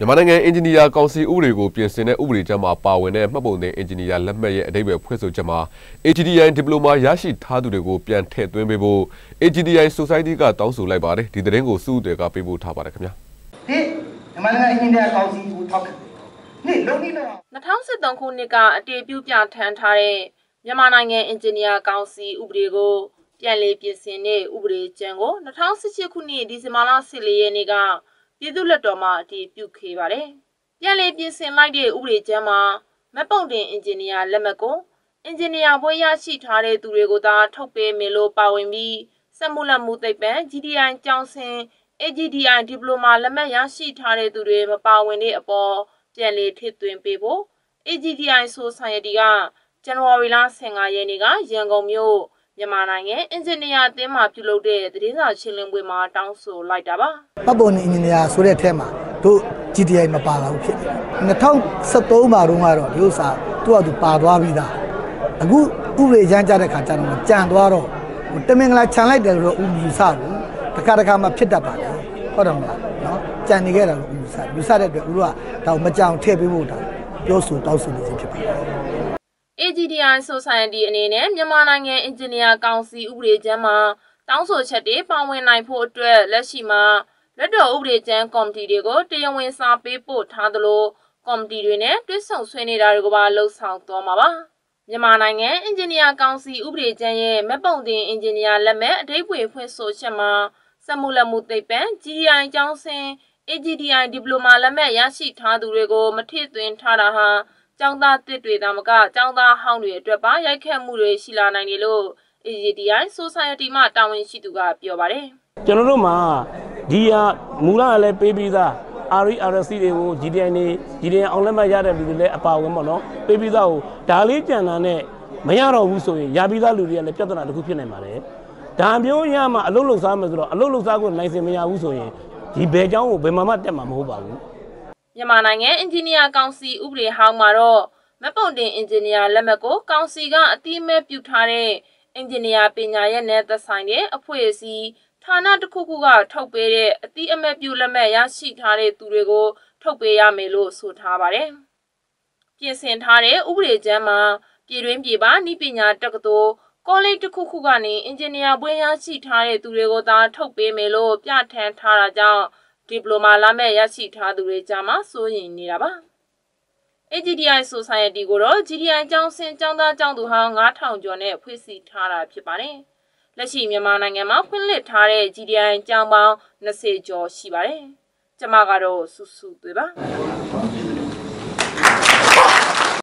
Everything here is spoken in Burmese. မြန်မာနိုင်ငံ Engineer ကောင်စီဥပဒေကိုပြင်ဆင်တဲ့ဥပဒေကြမ်းမှာပါဝင်တဲ့မှတ်ပုံတင် Engineer လက်မှတ်ရဲ့အဓိပ္ပာယ်ဖွင့်ဆိုချက်မှာ HDI Diploma ရရှိထားသူတွေကိုပြန်ထည့်သွင်းပေးဖို့ HDI Society ကတောင်းဆိုလိုက်ပါတယ်ဒီသတင်းကိုစုဥတွေကပေးပို့ထားပါတယ်ခင်ဗျာဒီမြန်မာနိုင်ငံ Engineer ကောင်စီကိုထောက်ခံနေ့လုံးနေ့တော့2013ခုနှစ်ကအတည်ပြုပြထမ်းထားတဲ့မြန်မာနိုင်ငံ Engineer ကောင်စီဥပဒေကိုပြန်လည်ပြင်ဆင်တဲ့ဥပဒေကြမ်းကို2017ခုနှစ်ဒီဇင်ဘာလ14ရက်နေ့ကပြည်သူ့လက်တော်မှအတည်ပြုခဲ့ပါတယ်။ပြန်လည်ပြင်ဆင်လိုက်တဲ့ဥပဒေကြမ်းမှာမပုံတင်အင်ဂျင်နီယာလက်မှတ်ကိုအင်ဂျင်နီယာဘွဲ့ရရှိထားတဲ့သူတွေကိုသာထုတ်ပေးမယ်လို့ပါဝင်ပြီးစက်မှုလက်မှုသိပ္ပံ GDI ကျောင်းဆင် AGDI ဒီပလိုမာလက်မှတ်ရရှိထားတဲ့သူတွေမပါဝင်တဲ့အပေါ်ပြန်လည်ထည့်သွင်းပေးဖို့ AGDI Society ကဇန်နဝါရီလ 15 ရက်နေ့ကရန်ကုန်မြို့မြန်မာနိုင်ငံအင်ဂျင်နီယာအသင်းမှပြုလုပ်တဲ့သတင်းစာရှင်းလင်းပွဲမှာတောင်းဆိုလိုက်တာပါပတ်ပုံနဲ့အင်ဂျင်နီယာဆိုတဲ့အထက်မှာတို့ GDI မပါလာဘူးဖြစ်နေ2013မှာတော့ဒီဥစ္စာသူ့အတူပါသွားပြီးသားအခုဥပဒေကြမ်းကြတဲ့ခါကျတော့ကြံသွားတော့တမင်္ဂလာခြံလိုက်တယ်လို့ဥပဒေစဘူးတစ်ခါတစ်ခါမှဖြစ်တတ်ပါလားဟုတ်တယ်မလားနော်ကြံနေခဲ့တာလို့ဥပဒေစတဲ့အတွက်ဦးတို့ကတော့မကြံထည့်ပေးဖို့တောင်းပြောဆိုတောင်းဆိုနေခြင်းဖြစ်ပါတယ်AGDI Society အနေနဲ့မြန်မာနိုင်ငံ Engineer ကောင်စီဥပဒေကြမ်းမှာတောင်းဆိုချက်တွေပါဝင်နိုင်ဖို့အတွက်လက်ရှိမှာလက်တော်ဥပဒေကြမ်းကော်မတီတွေကိုတရားဝင်စာပေးပို့ထားသလိုကော်မတီတွေနဲ့တွဲဆောင်ဆွေးနွေးတာတွေကိုပါလှုပ်ဆောင်သွားမှာပါမြန်မာနိုင်ငံ Engineer ကောင်စီဥပဒေကြမ်းရဲ့မပုံတင် Engineer လက်မှတ်အဓိပ္ပာယ်ဖွင့်ဆိုချက်မှာစက်မှုလက်မှုသိပ္ပံ GDI ကျောင်းဆင် AGDI Diploma လက်မှတ်ရရှိထားသူတွေကိုမထည့်သွင်းထားတာဟာကျောင်းသားတွေတာမကကျောင်းသားဟောင်းတွေအတွက်ပါရိုက်ခတ်မှုတွေရှိလာနိုင်တယ်လို့ AGDI Society မှတာဝန်ရှိသူကပြောပါတယ်ကျွန်တော်တို့မှာဒီဟာမူလကလည်းပေးပြီးသား RRC တွေကို GDI နေ GDI အောင်လက်မှတ်ရတဲ့လူတွေလည်းအပါဝင်ပေါ့နော်ပေးပြီးသားကိုဒါလေးကြံတာနဲ့မရတော့ဘူးဆိုရင်ရပြီးသားလူတွေကလည်းပြဿနာတစ်ခုဖြစ်နိုင်ပါတယ်ဒါမျိုးရမှအလုပ်လုပ်စားမယ်ဆိုတော့အလုပ်လုပ်စားကိုနိုင်စင်မရဘူးဆိုရင်ဒီဘယ်ကျောင်းကိုဘယ်မှမတက်မှာမဟုတ်ပါဘူးမြန်မာနိုင်ငံအင်ဂျင်နီယာကောင်စီဥပဒေဟောင်းမှာတော့မပုံတင်အင်ဂျင်နီယာလက်မှတ်ကိုကောင်စီကအတိအမဲ့ပြုထားတဲ့အင်ဂျင်နီယာပညာရပ်နဲ့သက်ဆိုင်တဲ့အဖွဲ့အစည်းဌာနတစ်ခုခုကထုတ်ပေးတဲ့အတိအမဲ့ပြုလက်မှတ်ရရှိထားတဲ့သူတွေကိုထုတ်ပေးရမယ်လို့ဆိုထားပါတယ်။ပြင်ဆင်ထားတဲ့ဥပဒေကြမ်းမှာပြည်တွင်းပြည်ပနည်းပညာတက္ကသိုလ်ကောလိပ်တစ်ခုခုကနေအင်ဂျင်နီယာဘွဲ့ရရှိထားတဲ့သူတွေကိုသာထုတ်ပေးမယ်လို့ပြဋ္ဌာန်းထားတာကြောင့်ဒီပလိုမာလက်မှတ်ရရှိထားသူတွေကြားမှာစိုးရိမ်နေတာပါ AGDI Society ကိုတော့ GDI ကျောင်းဆင်ကျောင်းသားကျောင်းသူဟောင်း 9000 ကျော်နဲ့ဖွဲ့စည်းထားတာဖြစ်ပါတယ်လက်ရှိမြန်မာနိုင်ငံမှာဖွင့်လှစ်ထားတဲ့ GDI ကျောင်းပေါင်း 20 ကျော်ရှိပါတယ်ကျွန်မကတော့စုစုသွေးပါ